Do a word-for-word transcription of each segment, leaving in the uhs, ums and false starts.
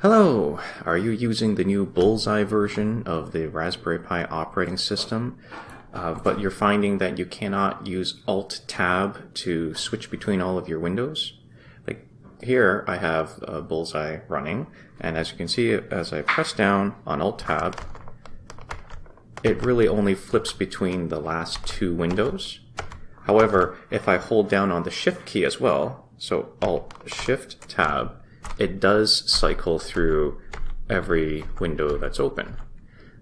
Hello! Are you using the new Bullseye version of the Raspberry Pi operating system, uh, but you're finding that you cannot use alt tab to switch between all of your windows? Like here I have uh, Bullseye running, and as you can see, as I press down on alt tab, it really only flips between the last two windows. However, if I hold down on the shift key as well, so alt shift tab, it does cycle through every window that's open.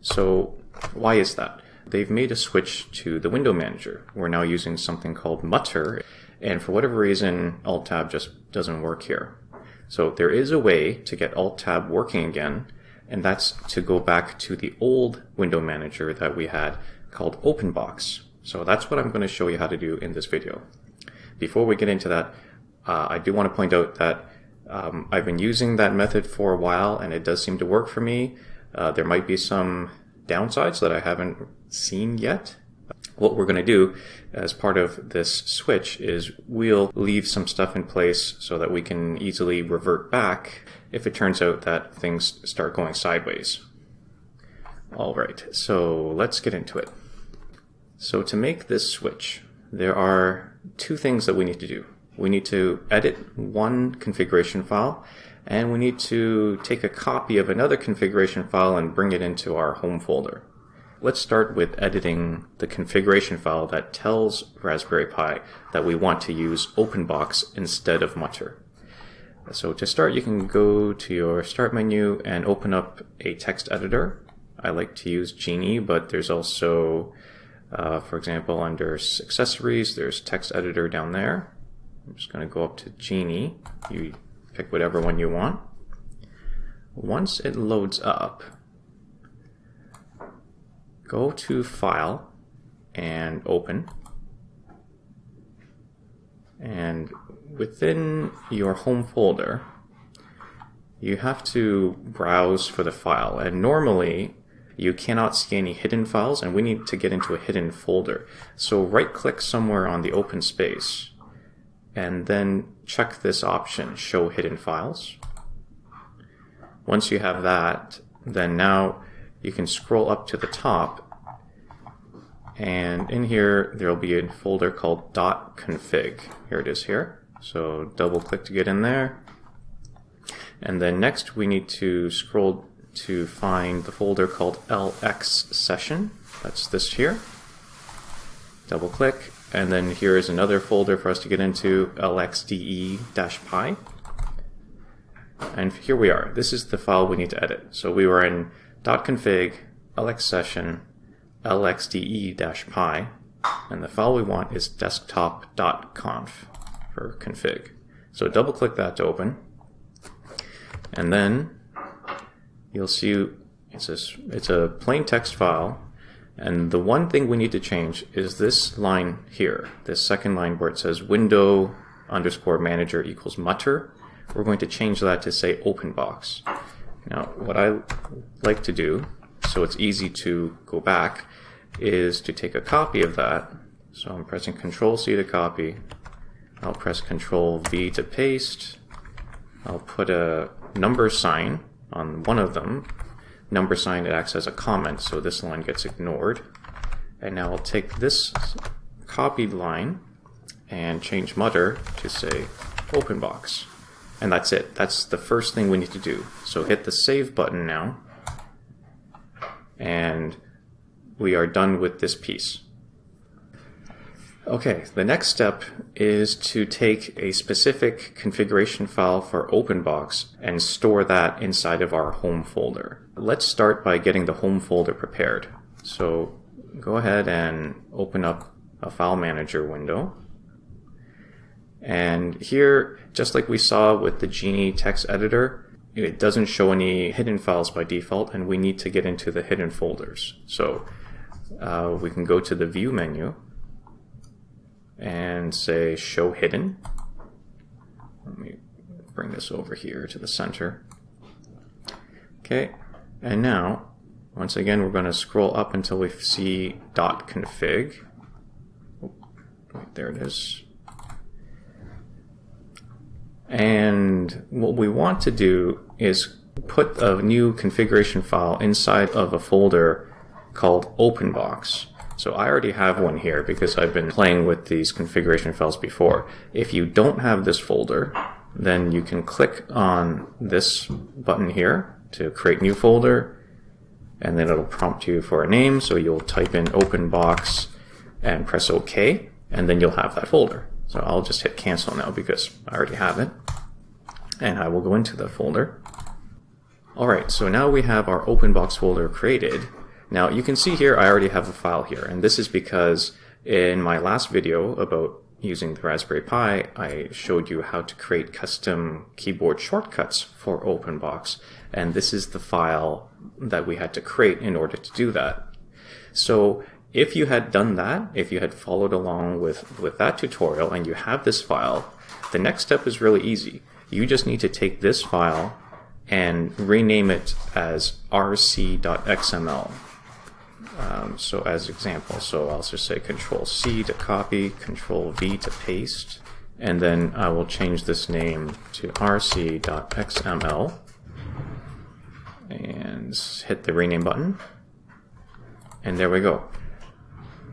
So why is that? They've made a switch to the window manager. We're now using something called Mutter, and for whatever reason, alt tab just doesn't work here. So there is a way to get alt tab working again, and that's to go back to the old window manager that we had called OpenBox. So that's what I'm going to show you how to do in this video. Before we get into that, uh, I do want to point out that Um, I've been using that method for a while, and it does seem to work for me. Uh, there might be some downsides that I haven't seen yet. What we're going to do as part of this switch is we'll leave some stuff in place so that we can easily revert back if it turns out that things start going sideways. All right, so let's get into it. So to make this switch, there are two things that we need to do. We need to edit one configuration file, and we need to take a copy of another configuration file and bring it into our home folder. Let's start with editing the configuration file that tells Raspberry Pi that we want to use OpenBox instead of Mutter. So to start, you can go to your Start menu and open up a text editor. I like to use Geany, but there's also, uh, for example, under Accessories, there's Text Editor down there. I'm just going to go up to Geany. You pick whatever one you want. Once it loads up, go to File and Open. And within your home folder, you have to browse for the file. And normally, you cannot see any hidden files, and we need to get into a hidden folder. So right-click somewhere on the open space, and then check this option, Show Hidden Files. Once you have that, then now you can scroll up to the top, and in here there'll be a folder called .config. Here it is here. So double click to get in there. And then next we need to scroll to find the folder called L X session. That's this here. Double click. And then here is another folder for us to get into, L X D E dash pi. And here we are. This is the file we need to edit. So we were in .config, L X session, L X D E dash pi, and the file we want is desktop dot conf for config. So double click that to open. And then you'll see it's a, it's a plain text file. And the one thing we need to change is this line here, this second line where it says window underscore manager equals mutter. We're going to change that to say OpenBox. Now, what I like to do, so it's easy to go back, is to take a copy of that. So I'm pressing control C to copy. I'll press control V to paste. I'll put a number sign on one of them. Number sign, it acts as a comment, so this line gets ignored. And now I'll take this copied line and change mutter to say OpenBox. And that's it. That's the first thing we need to do. So hit the save button now, and we are done with this piece. Okay, the next step is to take a specific configuration file for OpenBox and store that inside of our home folder. Let's start by getting the home folder prepared. So go ahead and open up a file manager window. And here, just like we saw with the Geany text editor, it doesn't show any hidden files by default, and we need to get into the hidden folders. So uh, we can go to the View menu and say Show Hidden. Let me bring this over here to the center. Okay, and now once again we're going to scroll up until we see .config. Oh, there it is. And what we want to do is put a new configuration file inside of a folder called OpenBox. So I already have one here because I've been playing with these configuration files before. If you don't have this folder, then you can click on this button here to create new folder, and then it'll prompt you for a name. So you'll type in OpenBox and press OK, and then you'll have that folder. So I'll just hit cancel now because I already have it, and I will go into the folder. Alright, so now we have our OpenBox folder created. Now you can see here I already have a file here, and this is because in my last video about using the Raspberry Pi, I showed you how to create custom keyboard shortcuts for OpenBox, and this is the file that we had to create in order to do that. So if you had done that, if you had followed along with, with that tutorial and you have this file, the next step is really easy. You just need to take this file and rename it as R C dot X M L. Um, so as example, so I'll just say Control C to copy, Control V to paste, and then I will change this name to R C dot X M L and hit the rename button, and there we go.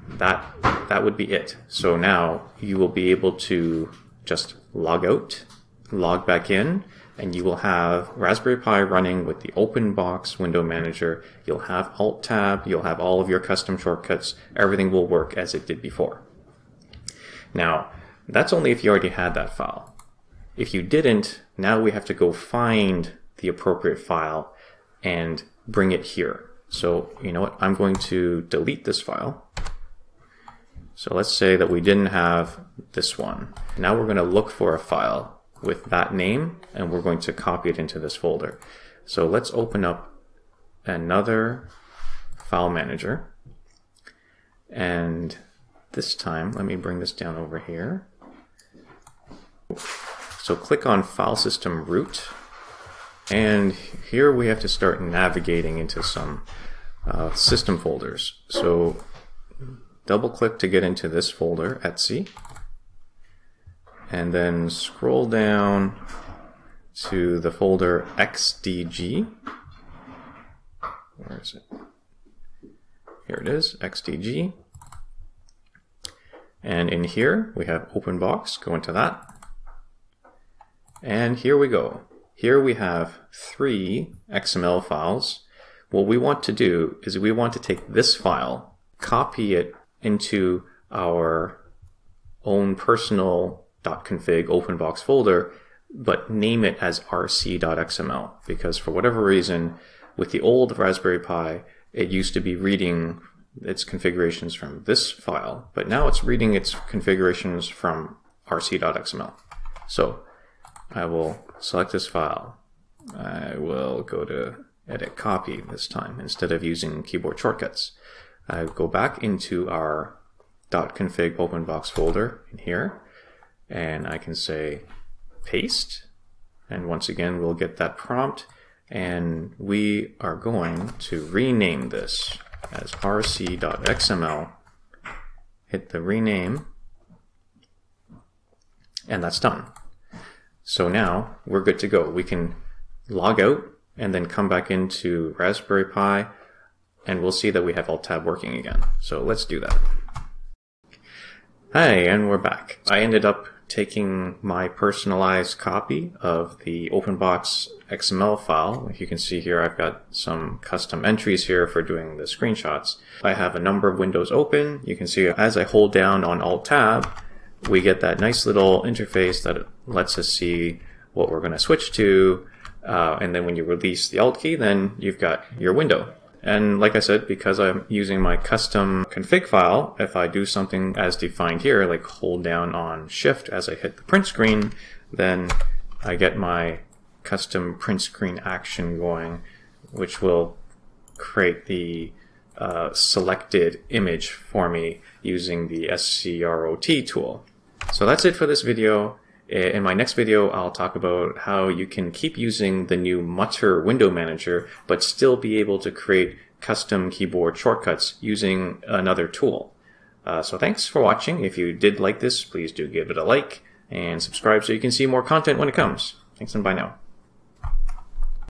That, that would be it. So now you will be able to just log out, log back in, and you will have Raspberry Pi running with the OpenBox window manager. You'll have Alt-Tab, you'll have all of your custom shortcuts. Everything will work as it did before. Now, that's only if you already had that file. If you didn't, now we have to go find the appropriate file and bring it here. So, you know what, I'm going to delete this file. So let's say that we didn't have this one. Now we're going to look for a file with that name, and we're going to copy it into this folder. So let's open up another file manager, and this time let me bring this down over here. So click on file system root, and here we have to start navigating into some uh, system folders. So double click to get into this folder, etc, and then scroll down to the folder X D G. Where is it? Here it is, X D G. And in here we have OpenBox, go into that. And here we go. Here we have three X M L files. What we want to do is we want to take this file, copy it into our own personal .config OpenBox folder, but name it as R C dot X M L, because for whatever reason with the old Raspberry Pi it used to be reading its configurations from this file, but now it's reading its configurations from R C dot X M L. So I will select this file. I will go to edit copy this time instead of using keyboard shortcuts. I go back into our .config OpenBox folder in here, and I can say paste, and once again we'll get that prompt, and we are going to rename this as R C dot X M L, hit the rename, and that's done. So now we're good to go. We can log out and then come back into Raspberry Pi, and we'll see that we have Alt-Tab working again. So let's do that. Hi, and we're back. I ended up taking my personalized copy of the OpenBox X M L file. If you can see here, I've got some custom entries here for doing the screenshots. I have a number of windows open. You can see as I hold down on Alt-Tab, we get that nice little interface that lets us see what we're going to switch to. Uh, and then when you release the Alt key, then you've got your window. And like I said, because I'm using my custom config file, if I do something as defined here, like hold down on Shift as I hit the print screen, then I get my custom print screen action going, which will create the uh, selected image for me using the SCROT tool. So that's it for this video. In my next video, I'll talk about how you can keep using the new Mutter window manager, but still be able to create custom keyboard shortcuts using another tool. Uh, so thanks for watching. If you did like this, please do give it a like and subscribe so you can see more content when it comes. Thanks, and bye now.